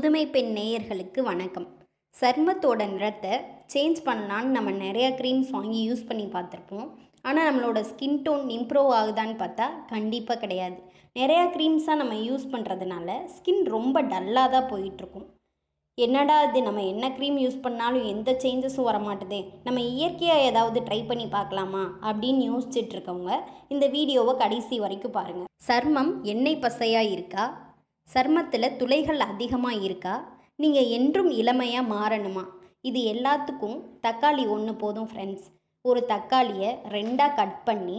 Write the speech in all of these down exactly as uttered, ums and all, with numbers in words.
புதுமை பெண் நேயர்களுக்கு வணக்கம். சர்மத்தோட நிறத்தை சேஞ்ச் பண்ணலான்னு நம்ம நிறையா க்ரீம்ஸ் வாங்கி யூஸ் பண்ணி பார்த்துருப்போம். ஆனால் நம்மளோட ஸ்கின் டோன் இம்ப்ரூவ் ஆகுதான்னு பார்த்தா கண்டிப்பாக கிடையாது. நிறையா க்ரீம்ஸாக நம்ம யூஸ் பண்ணுறதுனால ஸ்கின் ரொம்ப டல்லாக தான் போயிட்டுருக்கும். என்னடா இது, நம்ம என்ன க்ரீம் யூஸ் பண்ணாலும் எந்த சேஞ்சஸும் வரமாட்டுதே, நம்ம இயற்கையாக ஏதாவது ட்ரை பண்ணி பார்க்கலாமா அப்படின்னு யோசிச்சுட்ருக்கவங்க இந்த வீடியோவை கடைசி வரைக்கும் பாருங்கள். சர்மம் எண்ணெய் பசையாக இருக்கா? சர்மத்தில் துளைகள் அதிகமாக இருக்கா? நீங்கள் என்றும் இளமையாக மாறணுமா? இது எல்லாத்துக்கும் தக்காளி ஒன்று போதும் ஃப்ரெண்ட்ஸ். ஒரு தக்காளியை ரெண்டாக கட் பண்ணி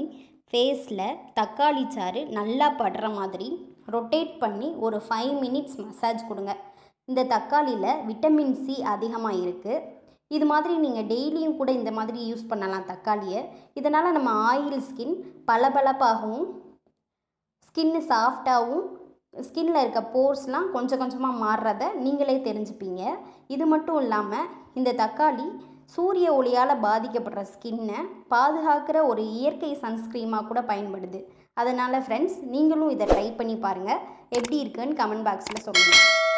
ஃபேஸில் தக்காளி சாறு நல்லா படுற மாதிரி ரொட்டேட் பண்ணி ஒரு ஃபைவ் மினிட்ஸ் மசாஜ் கொடுங்க. இந்த தக்காளியில் விட்டமின் சி அதிகமாக இருக்குது. இது மாதிரி நீங்கள் டெய்லியும் கூட இந்த மாதிரி யூஸ் பண்ணலாம் தக்காளியை. இதனால் நம்ம ஆயில் ஸ்கின் பளபளப்பாகவும் ஸ்கின்னு சாஃப்டாகவும் ஸ்கின்னில் இருக்க போர்ஸ்லாம் கொஞ்சம் கொஞ்சமாக மாறுறத நீங்களே தெரிஞ்சுப்பீங்க. இது மட்டும் இல்லாமல் இந்த தக்காளி சூரிய ஒளியால் பாதிக்கப்படுற ஸ்கின்னை பாதுகாக்கிற ஒரு இயற்கை சன்ஸ்க்ரீமாக கூட பயன்படுது. அதனால் ஃப்ரெண்ட்ஸ், நீங்களும் இதை ட்ரை பண்ணி பாருங்கள். எப்படி இருக்குன்னு கமெண்ட் பாக்ஸில் சொல்லுங்கள்.